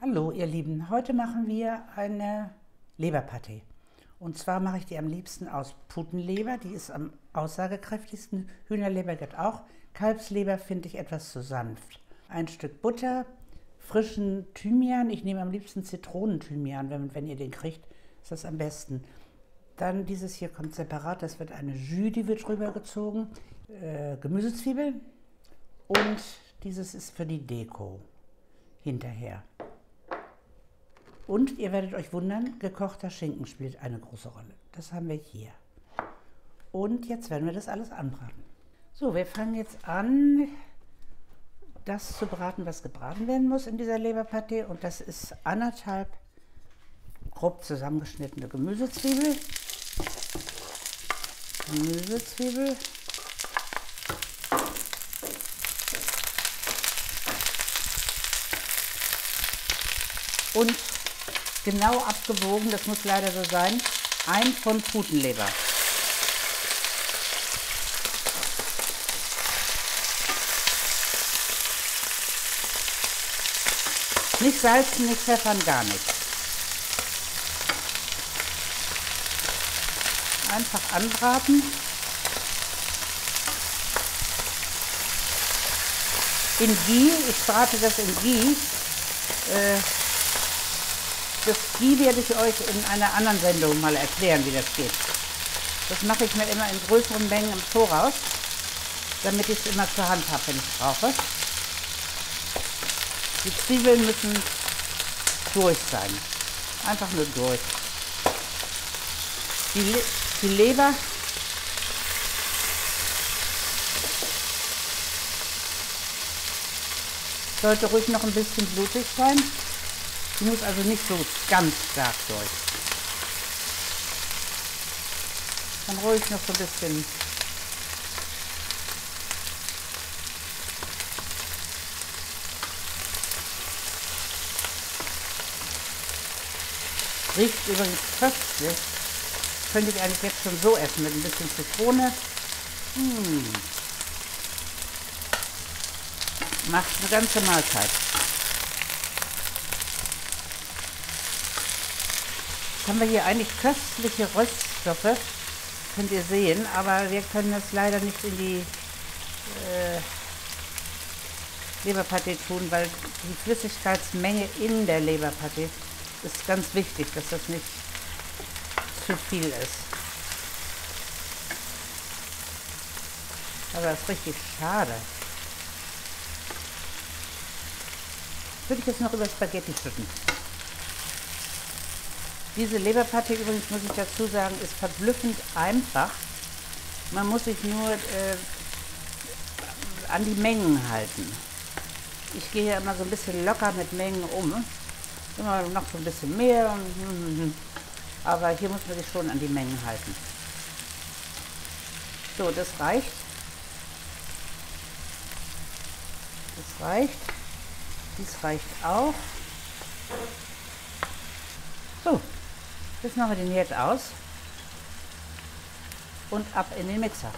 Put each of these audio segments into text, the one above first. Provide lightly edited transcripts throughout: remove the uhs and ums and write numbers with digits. Hallo ihr Lieben, heute machen wir eine Leberpaté. Und zwar mache ich die am liebsten aus Putenleber, die ist am aussagekräftigsten. Hühnerleber gibt auch, Kalbsleber finde ich etwas zu sanft. Ein Stück Butter, frischen Thymian, ich nehme am liebsten Zitronenthymian, wenn ihr den kriegt, ist das am besten. Dann dieses hier kommt separat, das wird eine Jus, die wird drüber gezogen, Gemüsezwiebeln und dieses ist für die Deko hinterher. Und ihr werdet euch wundern, gekochter Schinken spielt eine große Rolle. Das haben wir hier. Und jetzt werden wir das alles anbraten. So, wir fangen jetzt an, das zu braten, was gebraten werden muss in dieser Leberpaté. Und das ist 1,5 grob zusammengeschnittene Gemüsezwiebel. Und genau abgewogen, das muss leider so sein, 1 Pfund Putenleber. Nicht salzen, nicht pfeffern, gar nichts. Einfach anbraten. In Ghee, ich brate das in Ghee. Das Ghee werde ich euch in einer anderen Sendung mal erklären, wie das geht. Das mache ich mir immer in größeren Mengen im Voraus, damit ich es immer zur Hand habe, wenn ich es brauche. Die Zwiebeln müssen durch sein. Einfach nur durch. Die Leber sollte ruhig noch ein bisschen blutig sein. Die muss also nicht so ganz stark durch. Dann ruhig noch so ein bisschen. Riecht übrigens köstlich. Könnte ich eigentlich jetzt schon so essen mit ein bisschen Zitrone. Macht eine ganze Mahlzeit. Haben wir hier eigentlich köstliche Röststoffe, könnt ihr sehen, aber wir können das leider nicht in die Leberpaté tun, weil die Flüssigkeitsmenge in der Leberpaté ist ganz wichtig, dass das nicht zu viel ist. Aber das ist richtig schade. Würde ich jetzt noch über Spaghetti schütten. Diese Leberpaté übrigens, muss ich dazu sagen, ist verblüffend einfach. Man muss sich nur an die Mengen halten. Ich gehe ja immer so ein bisschen locker mit Mengen um. Immer noch so ein bisschen mehr. Aber hier muss man sich schon an die Mengen halten. So, das reicht. Das reicht. Dies reicht auch. So. Jetzt machen wir den Herd aus und ab in den Mixer.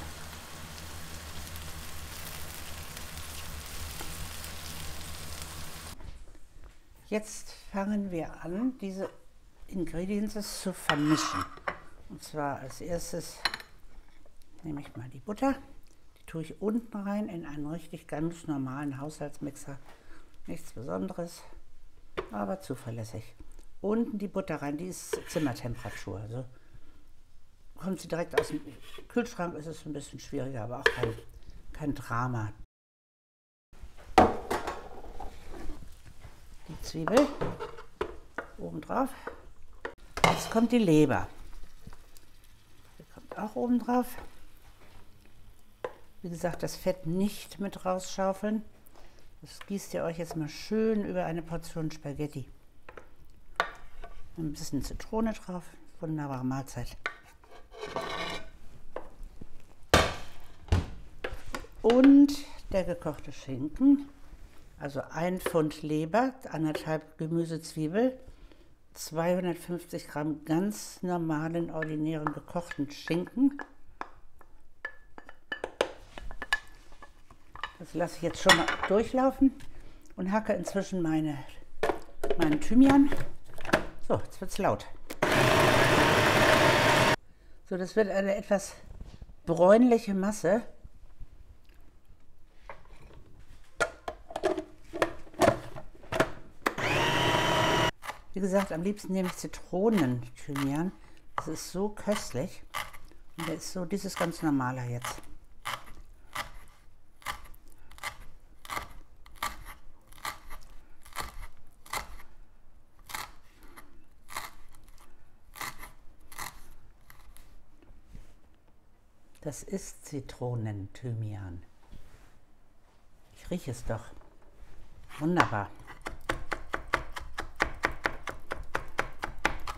Jetzt fangen wir an, diese Ingredients zu vermischen. Und zwar als erstes nehme ich mal die Butter, die tue ich unten rein in einen richtig ganz normalen Haushaltsmixer. Nichts Besonderes, aber zuverlässig. Unten die Butter rein, die ist Zimmertemperatur, also kommt sie direkt aus dem Kühlschrank, ist es ein bisschen schwieriger, aber auch kein Drama. Die Zwiebel oben drauf, jetzt kommt die Leber, die kommt auch oben drauf. Wie gesagt, das Fett nicht mit rausschaufeln, das gießt ihr euch jetzt mal schön über eine Portion Spaghetti. Ein bisschen Zitrone drauf, wunderbare Mahlzeit. Und der gekochte Schinken, also 1 Pfund Leber, 1,5 Gemüsezwiebel, 250 Gramm ganz normalen, ordinären gekochten Schinken. Das lasse ich jetzt schon mal durchlaufen und hacke inzwischen meine meinen Thymian. So, jetzt wird es laut. So, das wird eine etwas bräunliche Masse. Wie gesagt, am liebsten nehme ich Zitronenthymian. Das ist so köstlich. Und der ist so, dieses ganz normaler jetzt. Das ist Zitronenthymian. Ich rieche es doch. Wunderbar.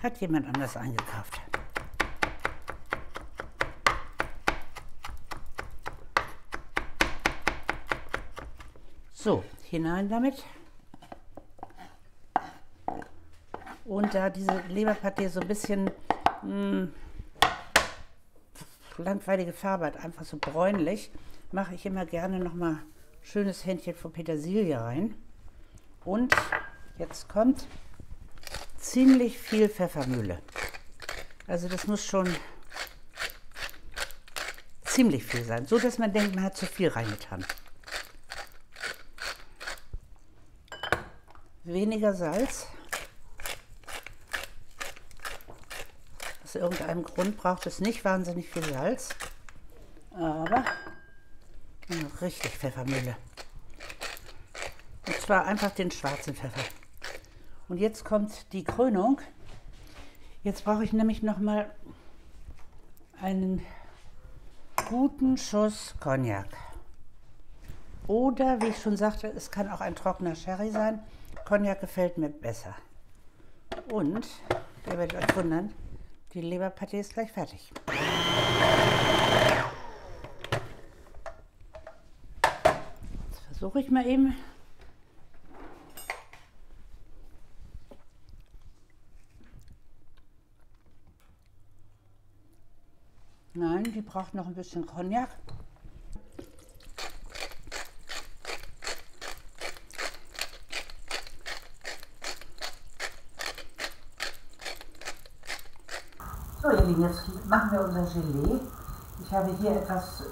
Hat jemand anders eingekauft. So, hinein damit. Und da diese Leberpaté so ein bisschen langweilige Farbe hat, einfach so bräunlich, mache ich immer gerne nochmal ein schönes Händchen von Petersilie rein. Und jetzt kommt ziemlich viel Pfeffermühle. Also das muss schon ziemlich viel sein, so dass man denkt, man hat zu viel reingetan. Weniger Salz. Aus irgendeinem Grund braucht es nicht wahnsinnig viel Salz, aber richtig Pfeffermühle. Und zwar einfach den schwarzen Pfeffer. Und jetzt kommt die Krönung. Jetzt brauche ich nämlich noch mal einen guten Schuss Cognac. Oder, wie ich schon sagte, es kann auch ein trockener Sherry sein. Cognac gefällt mir besser. Und, ihr werdet euch wundern, die Leberpaté ist gleich fertig. Jetzt versuche ich mal eben. Nein, die braucht noch ein bisschen Cognac. So, ihr Lieben, jetzt machen wir unser Gelee. Ich habe hier etwas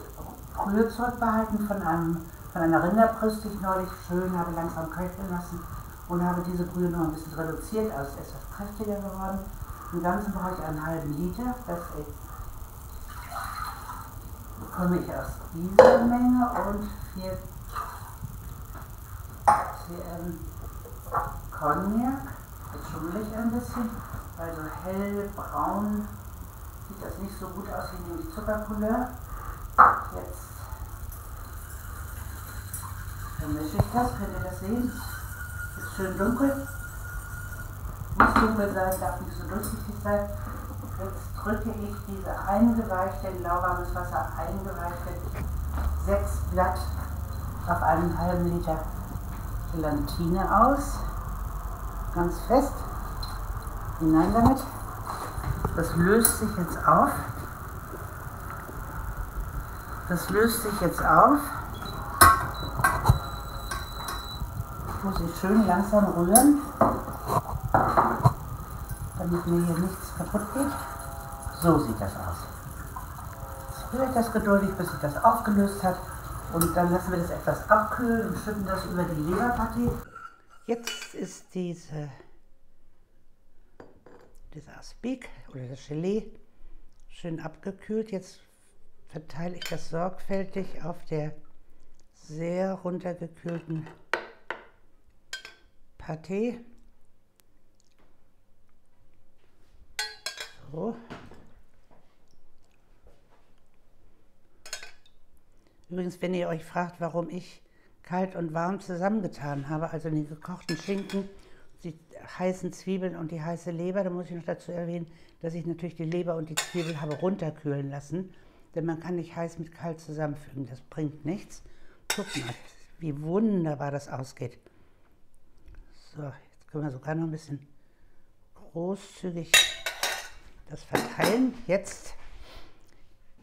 Brühe zurückbehalten von einer Rinderbrüste, die ich neulich schön habe langsam köcheln lassen und habe diese Brühe noch ein bisschen reduziert, also ist etwas kräftiger geworden. Im Ganzen brauche ich einen halben Liter. Das bekomme ich aus dieser Menge und 4 cm Cognac. Jetzt schummel ich ein bisschen, weil so hellbraun sieht das nicht so gut aus wie nämlich Zuckercouleur. Jetzt vermische ich das, könnt ihr das sehen? Ist schön dunkel. Muss dunkel sein, darf nicht so durchsichtig sein. Jetzt drücke ich diese eingeweichte, in lauwarmes Wasser eingeweichte 6 Blatt auf einen halben Liter Gelatine aus. Ganz fest. Hinein damit. Das löst sich jetzt auf. Das löst sich jetzt auf. Muss ich schön langsam rühren, damit mir hier nichts kaputt geht. So sieht das aus. Jetzt rühre ich das geduldig, bis sich das aufgelöst hat. Und dann lassen wir das etwas abkühlen und schütten das über die Leberpaté. Jetzt ist dieser Aspic oder das Gelee schön abgekühlt. Jetzt verteile ich das sorgfältig auf der sehr runtergekühlten Paté. So. Übrigens, wenn ihr euch fragt, warum ich kalt und warm zusammengetan habe, also den gekochten Schinken, die heißen Zwiebeln und die heiße Leber, da muss ich noch dazu erwähnen, dass ich natürlich die Leber und die Zwiebel habe runterkühlen lassen, denn man kann nicht heiß mit kalt zusammenfügen, das bringt nichts. Guckt mal, wie wunderbar das ausgeht. So, jetzt können wir sogar noch ein bisschen großzügig das verteilen. Jetzt,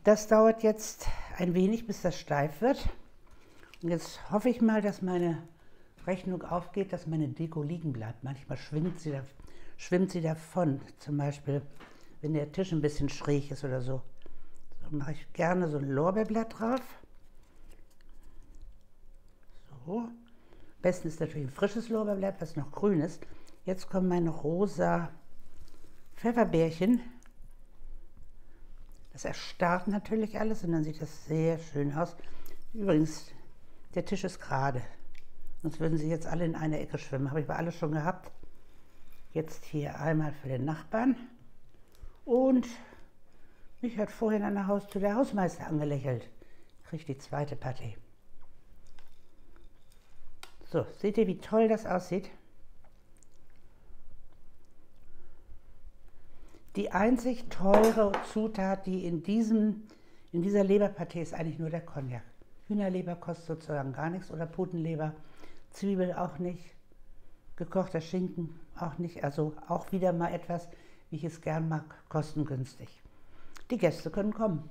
das dauert jetzt ein wenig, bis das steif wird. Und jetzt hoffe ich mal, dass meine Rechnung aufgeht, dass meine Deko liegen bleibt. Manchmal schwimmt sie davon. Zum Beispiel, wenn der Tisch ein bisschen schräg ist oder so. Dann mache ich gerne so ein Lorbeerblatt drauf. So. Am besten ist natürlich ein frisches Lorbeerblatt, was noch grün ist. Jetzt kommen meine rosa Pfefferbärchen. Das erstarrt natürlich alles und dann sieht das sehr schön aus. Übrigens, der Tisch ist gerade. Sonst würden sie jetzt alle in einer Ecke schwimmen. Habe ich bei alles schon gehabt. Jetzt hier einmal für den Nachbarn. Und mich hat vorhin an der Haustür der Hausmeister angelächelt. Kriegt die zweite Partie. So, seht ihr, wie toll das aussieht? Die einzig teure Zutat, die in dieser Leberpaté ist, eigentlich nur der Cognac. Hühnerleber kostet sozusagen gar nichts oder Putenleber, Zwiebel auch nicht, gekochter Schinken auch nicht, also auch wieder mal etwas, wie ich es gern mag, kostengünstig. Die Gäste können kommen.